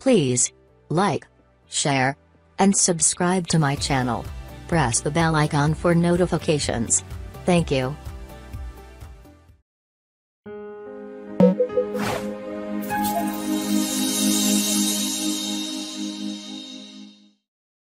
Please like, share, and subscribe to my channel. Press the bell icon for notifications. Thank you.